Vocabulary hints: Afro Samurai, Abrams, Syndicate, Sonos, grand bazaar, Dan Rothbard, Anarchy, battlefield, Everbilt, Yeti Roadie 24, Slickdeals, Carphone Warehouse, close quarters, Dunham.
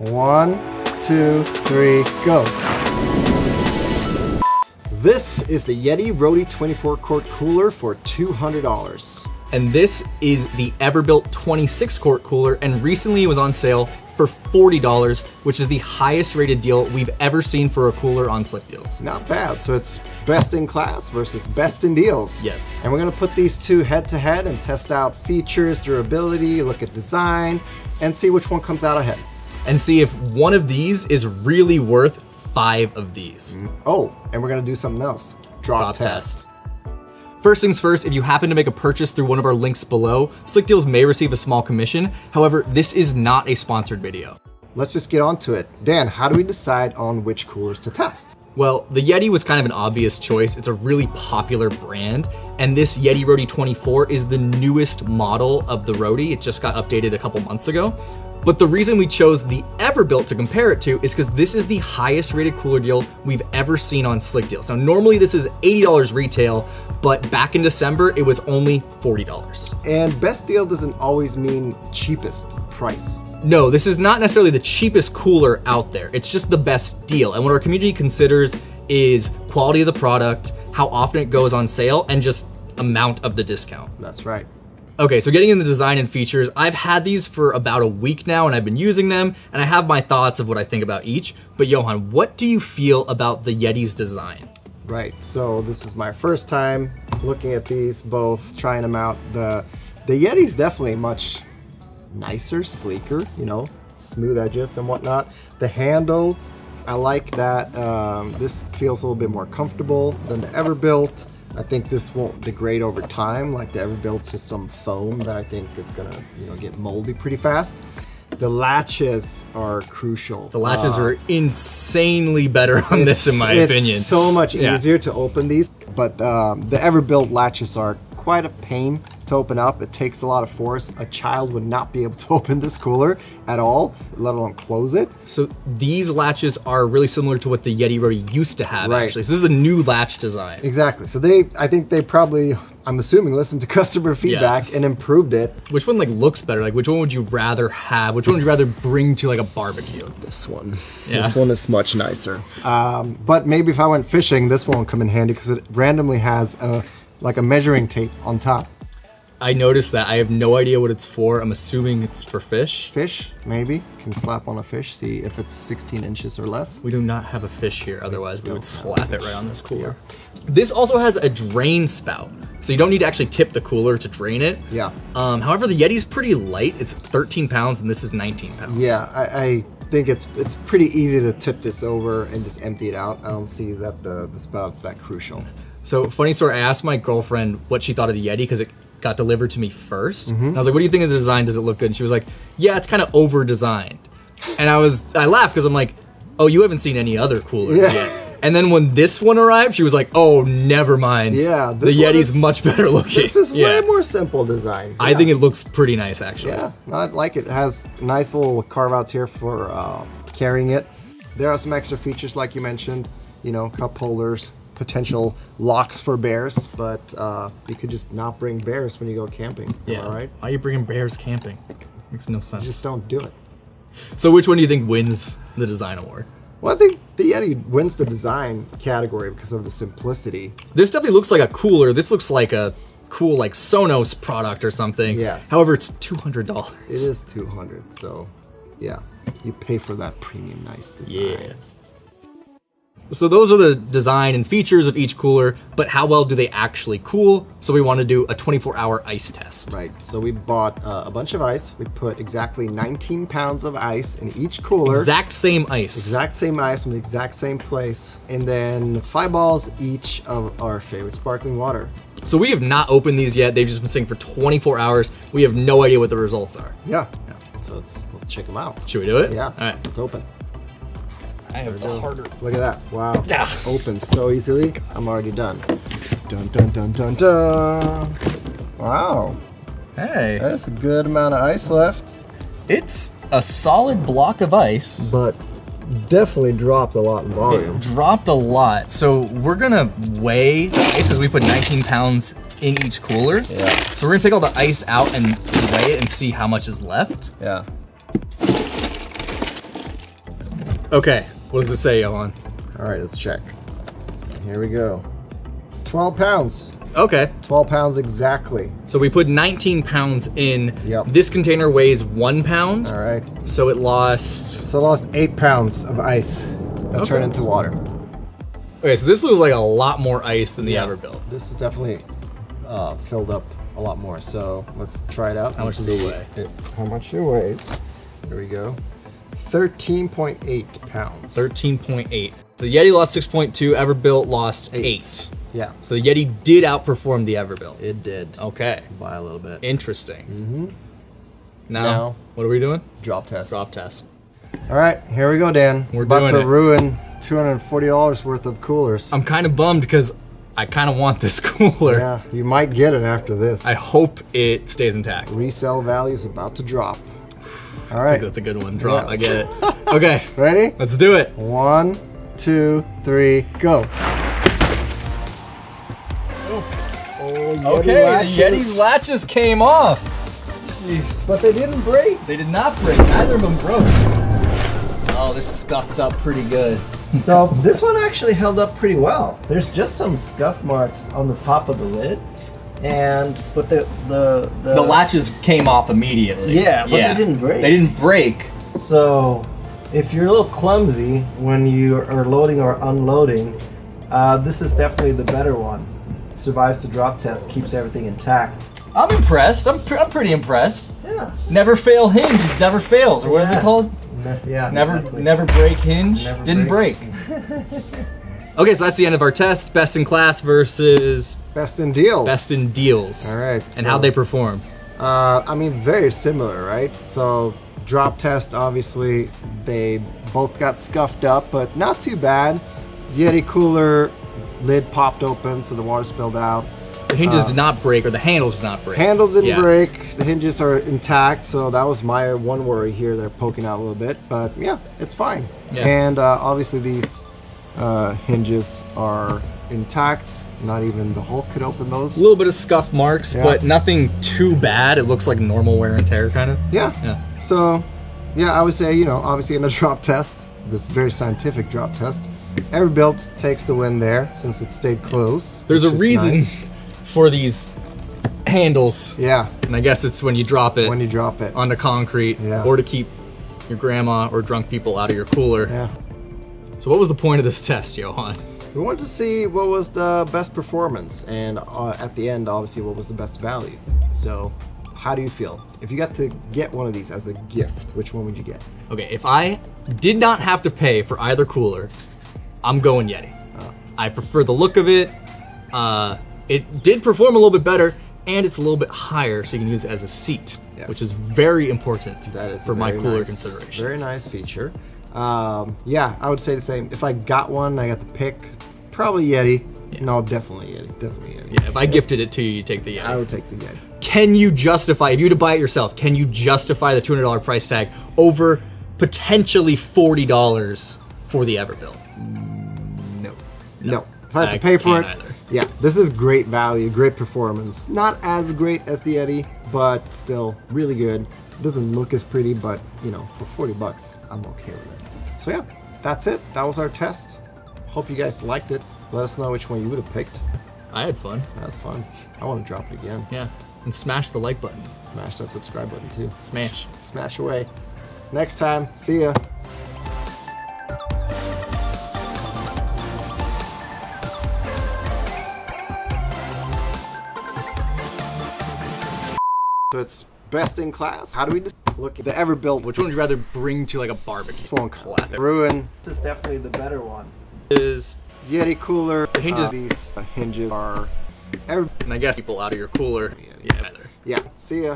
1, 2, 3, go. This is the Yeti Roadie 24 quart cooler for $200. And this is the Everbilt 26 quart cooler, and recently it was on sale for $40, which is the highest rated deal we've ever seen for a cooler on Slickdeals. Not bad, so it's best in class versus best in deals. Yes. And we're gonna put these two head to head and test out features, durability, look at design, and see which one comes out ahead. And see if one of these is really worth 5 of these. Oh, and we're gonna do something else. Drop test. First things first, if you happen to make a purchase through one of our links below, Slickdeals may receive a small commission. However, this is not a sponsored video. Let's just get on to it. Dan, how do we decide on which coolers to test? Well, the Yeti was kind of an obvious choice. It's a really popular brand. And this Yeti Roadie 24 is the newest model of the Roadie. It just got updated a couple months ago. But the reason we chose the Everbilt to compare it to is because this is the highest rated cooler deal we've ever seen on Slickdeals. Now, normally this is $80 retail, but back in December, it was only $40. And best deal doesn't always mean cheapest price. No, this is not necessarily the cheapest cooler out there. It's just the best deal. And what our community considers is quality of the product, how often it goes on sale, and just amount of the discount. That's right. Okay, so getting into the design and features, I've had these for about a week now and I've been using them and I have my thoughts of what I think about each, but Johan, what do you feel about the Yeti's design? Right, so this is my first time looking at these both, trying them out. The Yeti's definitely much nicer, sleeker, you know, smooth edges and whatnot. The handle, I like that. This feels a little bit more comfortable than the Everbilt. I think this won't degrade over time like the Everbilt's just some foam that I think is gonna, you know, get moldy pretty fast. The latches are crucial. The latches are insanely better on this in my opinion. It's so much easier to open these, but the Everbilt latches are quite a pain to open up. It takes a lot of force. A child would not be able to open this cooler at all, let alone close it. So these latches are really similar to what the Yeti Roadie used to have, actually. So this is a new latch design. Exactly. So I think they probably, I'm assuming, listened to customer feedback and improved it. Which one looks better? Which one would you rather have? Which one would you rather bring to a barbecue? This one. Yeah. This one is much nicer. But maybe if I went fishing, this one would come in handy because it randomly has a measuring tape on top. I noticed that. I have no idea what it's for. I'm assuming it's for fish. Fish, maybe. Can slap on a fish, see if it's 16 inches or less. We do not have a fish here, otherwise we would slap it right on this cooler. Yeah. This also has a drain spout, so you don't need to actually tip the cooler to drain it. Yeah. However, the Yeti's pretty light. It's 13 pounds and this is 19 pounds. Yeah, I think it's pretty easy to tip this over and just empty it out. I don't see that the spout's that crucial. So, funny story, I asked my girlfriend what she thought of the Yeti, because it got delivered to me first. And I was like, what do you think of the design? Does it look good? And she was like, yeah, it's kind of over-designed. And I laughed because I'm like, oh, you haven't seen any other coolers yet. And then when this one arrived, she was like, oh, never mind. Yeah, the Yeti's much better looking. This is way more simple design. I think it looks pretty nice, actually. Yeah, I like it. It has nice little carve-outs here for carrying it. There are some extra features, like you mentioned, you know, cup holders, potential locks for bears, but you could just not bring bears when you go camping. Yeah. All right? Why are you bringing bears camping? Makes no sense. You just don't do it. So which one do you think wins the design award? Well, I think the Yeti wins the design category because of the simplicity. This definitely looks like a cooler. This looks like a cool Sonos product or something. Yes. However, it's $200. It is $200, so yeah. You pay for that premium nice design. Yeah. So those are the design and features of each cooler, but how well do they actually cool? So we want to do a 24-hour ice test. Right, so we bought a bunch of ice. We put exactly 19 pounds of ice in each cooler. Exact same ice. Exact same ice from the exact same place. And then 5 bottles each of our favorite sparkling water. So we have not opened these yet. They've just been sitting for 24 hours. We have no idea what the results are. Yeah. So let's check them out. Should we do it? Yeah, all right. Let's open. I have the harder. Look at that. Wow. Ah. Opens so easily. I'm already done. Dun dun dun dun dun. Wow. Hey. That's a good amount of ice left. It's a solid block of ice. But definitely dropped a lot in volume. It dropped a lot. So we're gonna weigh the ice because we put 19 pounds in each cooler. Yeah. So we're gonna take all the ice out and weigh it and see how much is left. Yeah. Okay, what does it say, Elon? All right, let's check. Here we go. 12 pounds. Okay. 12 pounds exactly. So we put 19 pounds in. Yep. This container weighs 1 pound. All right. So it lost... So it lost 8 pounds of ice that turned into water. Okay, so this looks like a lot more ice than the Everbilt. This is definitely filled up a lot more. So let's try it out. How much does it weigh? How much it weighs. Here we go. 13.8 pounds. 13.8. So the Yeti lost 6.2, Everbilt lost 8. Yeah. So the Yeti did outperform the Everbilt. It did. Okay. By a little bit. Interesting. Mm-hmm. Now, what are we doing? Drop test. Drop test. All right, here we go, Dan. We're about to ruin $240 worth of coolers. I'm kind of bummed because I kind of want this cooler. Yeah, you might get it after this. I hope it stays intact. Resale value is about to drop. All right. That's a good one. Drop, yeah. I get it. Okay. Ready? Let's do it. 1, 2, 3, go. Okay, the Yeti's latches came off. Jeez. But they didn't break. They did not break. Neither of them broke. Oh, this scuffed up pretty good. So this one actually held up pretty well. There's just some scuff marks on the top of the lid. But the latches came off immediately. Yeah, but they didn't break. They didn't break. So if you're a little clumsy when you are loading or unloading, this is definitely the better one. Survives the drop test, keeps everything intact. I'm impressed. I'm pretty impressed. Yeah. Never fail hinge. It never fails. Or what is it called? Yeah. Never never break hinge. Never didn't break. Okay, so that's the end of our test. Best in class versus best in deals. Best in deals. All right. And so, how'd they perform? I mean, very similar, right? So drop test, obviously, they both got scuffed up, but not too bad. Yeti cooler lid popped open, so the water spilled out. The hinges did not break, or the handles did not break. Handles didn't break. The hinges are intact, so that was my one worry here. They're poking out a little bit, but yeah, it's fine. Yeah. And obviously these hinges are intact. Not even the Hulk could open those. A little bit of scuff marks, but nothing too bad. It looks like normal wear and tear, kind of. Yeah. Yeah. So, yeah, I would say, you know, obviously in a drop test, this very scientific drop test, Everbilt takes the win there since it stayed close. There's a reason for these handles. Yeah. And I guess it's when you drop it. When you drop it. Onto concrete. Yeah. Or to keep your grandma or drunk people out of your cooler. Yeah. So what was the point of this test, Johan? We wanted to see what was the best performance and at the end, obviously, what was the best value. So how do you feel? If you got to get one of these as a gift, which one would you get? Okay, if I did not have to pay for either cooler, I'm going Yeti. Oh. I prefer the look of it. It did perform a little bit better, and it's a little bit higher, so you can use it as a seat, which is very important for my cooler considerations. Very nice feature. Yeah, I would say the same. If I got one, I got the pick, probably Yeti. Yeah. No, definitely Yeti. Definitely Yeti. Yeah, if I gifted it to you, you take the Yeti. I would take the Yeti. Can you justify, if you were to buy it yourself, can you justify the $200 price tag over potentially $40 for the Everbilt? No, if I have to pay for it, yeah, this is great value, great performance. Not as great as the Yeti, but still really good. It doesn't look as pretty, but you know, for 40 bucks, I'm okay with it. So yeah, that's it. That was our test. Hope you guys liked it. Let us know which one you would have picked. I had fun. That was fun. I want to drop it again. Yeah, and smash the like button. Smash that subscribe button too. Smash. Smash away. Next time, see ya. So it's best in class. How do we just look at the Everbilt? Which one would you rather bring to like a barbecue? Ruin. This is definitely the better one. Is Yeti cooler. The hinges. These hinges are. And I guess people out of your cooler. Yeah. See ya.